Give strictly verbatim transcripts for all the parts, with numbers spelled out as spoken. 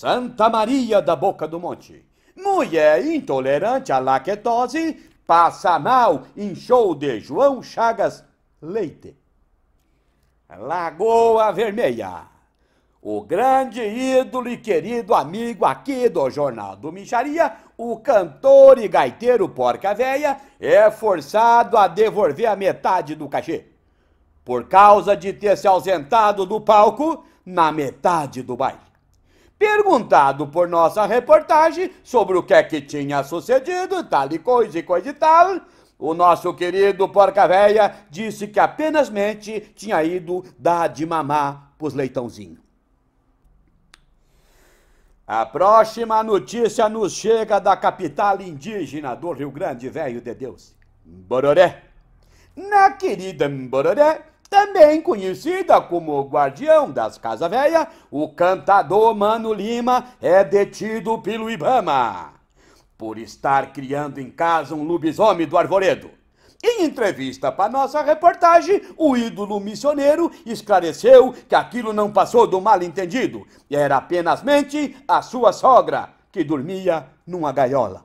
Santa Maria da Boca do Monte. Mulher intolerante à lactose passa mal em show de João Chagas Leite. Lagoa Vermelha. O grande ídolo e querido amigo aqui do Jornal do Mixaria, o cantor e gaiteiro Porcaveia, é forçado a devolver a metade do cachê, por causa de ter se ausentado do palco na metade do baile. Perguntado por nossa reportagem sobre o que é que tinha sucedido, tal e coisa e coisa e tal, o nosso querido Porcaveia disse que apenasmente tinha ido dar de mamar pros leitãozinhos. A próxima notícia nos chega da capital indígena do Rio Grande, Velho de Deus, Mborroré. Na querida Mborroré, também conhecida como Guardião das Casas Velhas, o cantador Mano Lima é detido pelo Ibama por estar criando em casa um lobisomem do arvoredo. Em entrevista para nossa reportagem, o ídolo missioneiro esclareceu que aquilo não passou do mal-entendido. Era apenas mente a sua sogra, que dormia numa gaiola.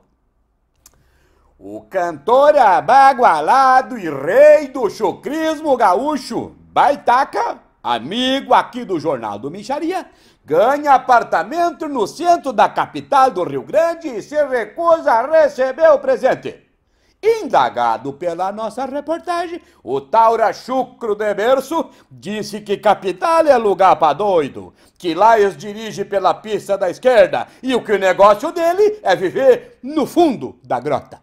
O cantor abagualado e rei do chucrismo gaúcho, Baitaca, amigo aqui do Jornal do Mixaria, ganha apartamento no centro da capital do Rio Grande e se recusa a receber o presente. Indagado pela nossa reportagem, o taura chucro de berço disse que capital é lugar pra doido, que lá eles dirigem pela pista da esquerda e o que o negócio dele é viver no fundo da grota.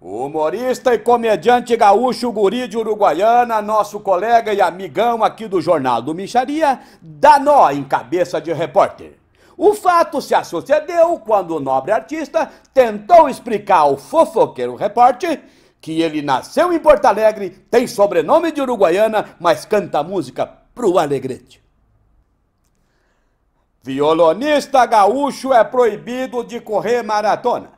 O humorista e comediante gaúcho guri de Uruguaiana, nosso colega e amigão aqui do Jornal do Mixaria, dá nó em cabeça de repórter. O fato se sucedeu quando o nobre artista tentou explicar ao fofoqueiro repórter que ele nasceu em Porto Alegre, tem sobrenome de Uruguaiana, mas canta música pro Alegrete. Violonista gaúcho é proibido de correr maratona.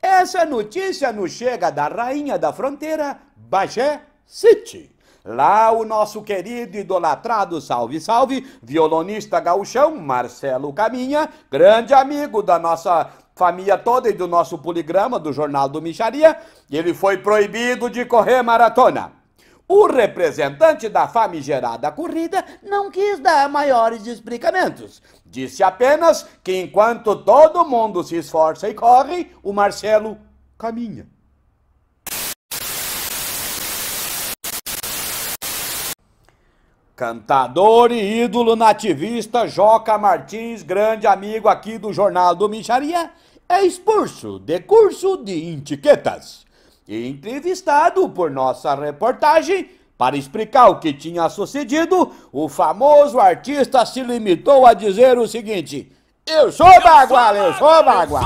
Essa notícia nos chega da rainha da fronteira, Bagé City. Lá o nosso querido idolatrado salve salve, violonista gaúchão Marcelo Caminha, grande amigo da nossa família toda e do nosso poligrama do Jornal do Mixaria, ele foi proibido de correr maratona. O representante da famigerada corrida não quis dar maiores explicamentos. Disse apenas que enquanto todo mundo se esforça e corre, o Marcelo caminha. Cantador e ídolo nativista Joca Martins, grande amigo aqui do Jornal do Mixaria, é expulso de curso de etiquetas. Entrevistado por nossa reportagem, para explicar o que tinha sucedido, o famoso artista se limitou a dizer o seguinte: eu sou bagual, eu sou bagual.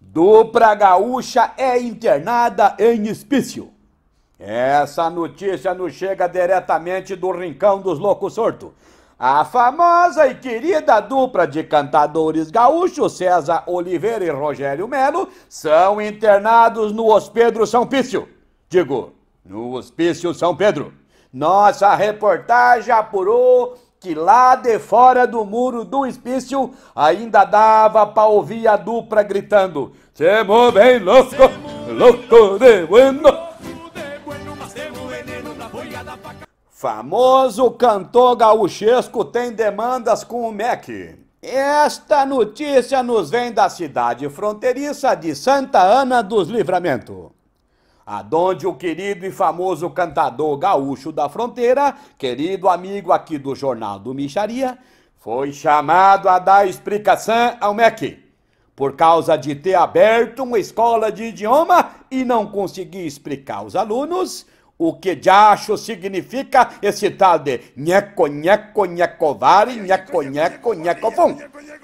Dupla gaúcha é internada em hospício. Essa notícia nos chega diretamente do rincão dos loucos sorto. A famosa e querida dupla de cantadores gaúchos César Oliveira e Rogério Melo são internados no Hospício São Pedro. Digo, no Hospício São Pedro. Nossa reportagem apurou que lá de fora do muro do hospício ainda dava para ouvir a dupla gritando: "Semo bem louco, louco de bueno." Famoso cantor gaúchesco tem demandas com o M E C. Esta notícia nos vem da cidade fronteiriça de Santa Ana dos Livramento, aonde o querido e famoso cantador gaúcho da fronteira, querido amigo aqui do Jornal do Mixaria, foi chamado a dar explicação ao M E C, por causa de ter aberto uma escola de idioma e não conseguir explicar aos alunos o que diacho significa esse tal de nheco, nheco, nhecovari, nheco, nheco, nhecofum.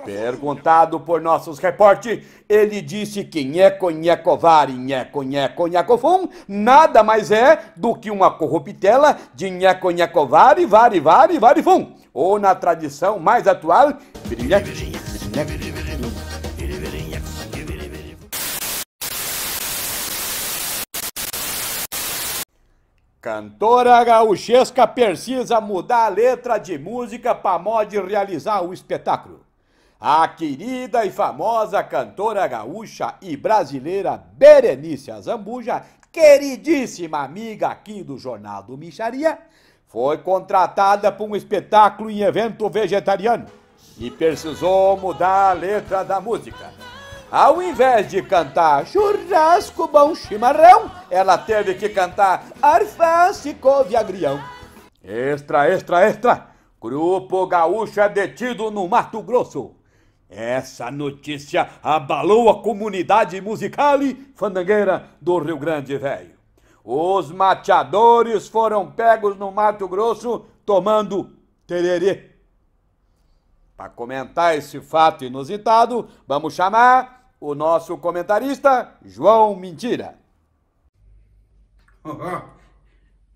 Perguntado por nossos repórteres, ele disse que nheco, nhecovari, nheco, nheco, nhecofum nada mais é do que uma corruptela de nheco, nhecovari, vari, vari, varifum. Ou na tradição mais atual, Cantora gaúchesca precisa mudar a letra de música para modo realizar o espetáculo. A querida e famosa cantora gaúcha e brasileira Berenice Azambuja, queridíssima amiga aqui do Jornal do Mixaria, foi contratada para um espetáculo em evento vegetariano e precisou mudar a letra da música. Ao invés de cantar churrasco, bom chimarrão, ela teve que cantar alface, couve, agrião. Extra, extra, extra! Grupo gaúcho é detido no Mato Grosso. Essa notícia abalou a comunidade musical e fandangueira do Rio Grande Velho. Os mateadores foram pegos no Mato Grosso tomando tererê. Para comentar esse fato inusitado, vamos chamar o nosso comentarista, João Mentira. Ô,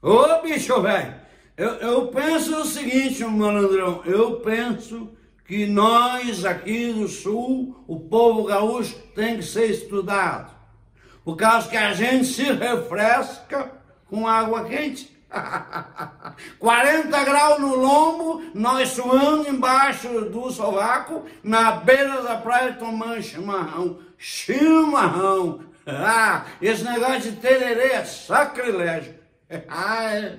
oh, bicho velho, eu, eu penso o seguinte, malandrão, eu penso que nós aqui do Sul, o povo gaúcho tem que ser estudado, por causa que a gente se refresca com água quente. quarenta graus no lombo, nós suando embaixo do sovaco, na beira da praia tomando chimarrão. Chimarrão! Ah, esse negócio de tererê é sacrilégio. Ah, é.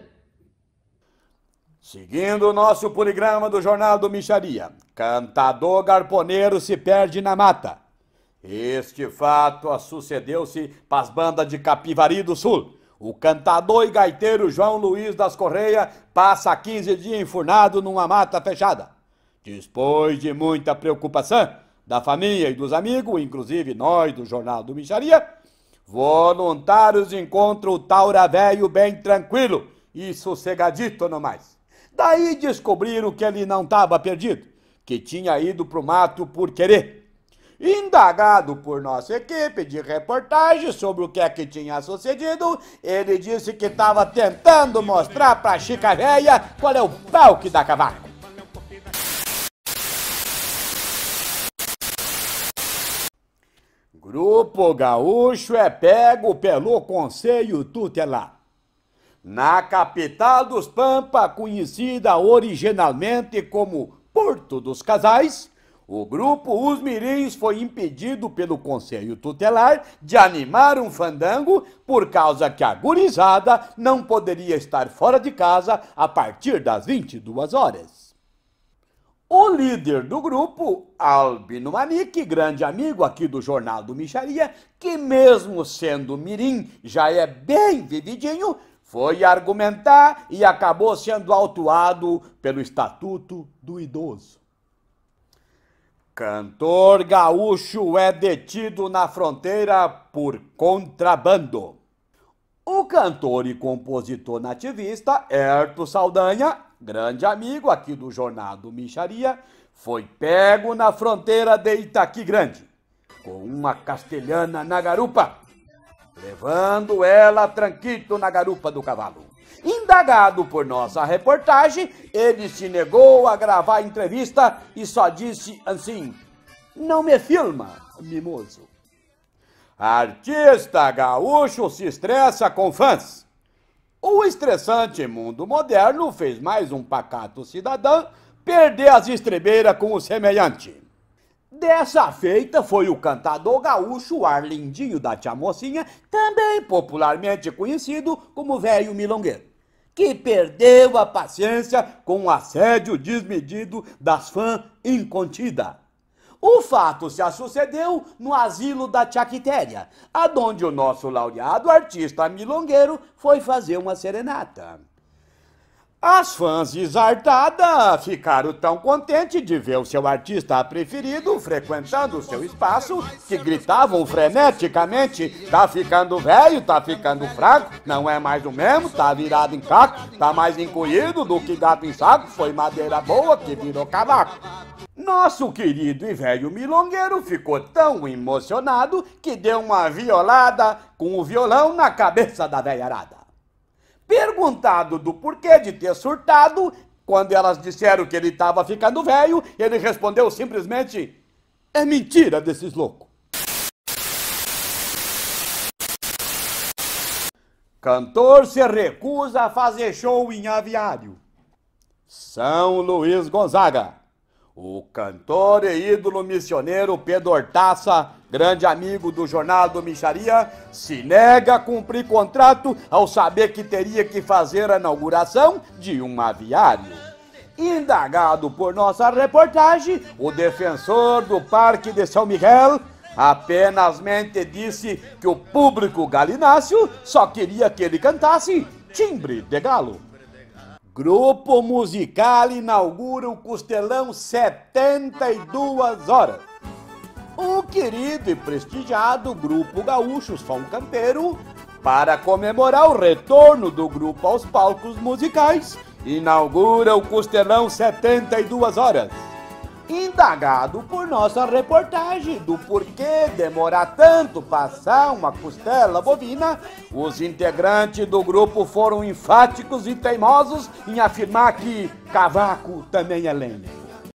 Seguindo o nosso poligrama do Jornal do Mixaria, cantador garponeiro se perde na mata. Este fato sucedeu-se para as bandas de Capivari do Sul. O cantador e gaiteiro João Luiz das Correias passa quinze dias enfurnado numa mata fechada. Depois de muita preocupação da família e dos amigos, inclusive nós do Jornal do Mixaria, voluntários encontram o taura velho bem tranquilo e sossegadito no mais. Daí descobriram que ele não estava perdido, que tinha ido para o mato por querer. Indagado por nossa equipe de reportagem sobre o que é que tinha sucedido, ele disse que estava tentando mostrar para Chica Véia qual é o pau que dá cavaco. Grupo gaúcho é pego pelo Conselho Tutelar. Na capital dos Pampa, conhecida originalmente como Porto dos Casais, o grupo Os Mirins foi impedido pelo Conselho Tutelar de animar um fandango por causa que a gurizada não poderia estar fora de casa a partir das vinte e duas horas. O líder do grupo, Albino Manique, grande amigo aqui do Jornal do Mixaria, que mesmo sendo mirim já é bem vividinho, foi argumentar e acabou sendo autuado pelo Estatuto do Idoso. Cantor gaúcho é detido na fronteira por contrabando. O cantor e compositor nativista Elton Saldanha, grande amigo aqui do Jornal do Mixaria, foi pego na fronteira de Itaqui Grande, com uma castelhana na garupa, levando ela tranquilo na garupa do cavalo. Indagado por nossa reportagem, ele se negou a gravar a entrevista e só disse assim: "Não me filma, mimoso". Artista gaúcho se estressa com fãs. O estressante mundo moderno fez mais um pacato cidadão perder as estrebeiras com o semelhante. Dessa feita foi o cantador gaúcho Arlindinho da Tia Mocinha, também popularmente conhecido como Velho Milongueiro, que perdeu a paciência com o assédio desmedido das fãs incontidas. O fato se sucedeu no asilo da Tia Quitéria, aonde o nosso laureado artista milongueiro foi fazer uma serenata. As fãs exaltadas ficaram tão contentes de ver o seu artista preferido frequentando o seu espaço que gritavam freneticamente: "Tá ficando velho, tá ficando fraco, não é mais o mesmo, tá virado em caco, tá mais encolhido do que gato em saco, foi madeira boa que virou cavaco". Nosso querido e velho milongueiro ficou tão emocionado que deu uma violada com o violão na cabeça da velharada. Perguntado do porquê de ter surtado, quando elas disseram que ele estava ficando velho, ele respondeu simplesmente: "É mentira desses loucos". Cantor se recusa a fazer show em aviário. São Luís Gonzaga. O cantor e ídolo missioneiro Pedro Ortaça, grande amigo do Jornal do Mixaria, se nega a cumprir contrato ao saber que teria que fazer a inauguração de um aviário. Indagado por nossa reportagem, o defensor do Parque de São Miguel apenas mente disse que o público galináceo só queria que ele cantasse Timbre de Galo. Grupo musical inaugura o Costelão setenta e duas horas. O querido e prestigiado Grupo Gaúcho Som Campeiro, para comemorar o retorno do grupo aos palcos musicais, inaugura o Costelão setenta e duas horas. Indagado por nossa reportagem do porquê demorar tanto passar uma costela bovina, os integrantes do grupo foram enfáticos e teimosos em afirmar que cavaco também é lenha.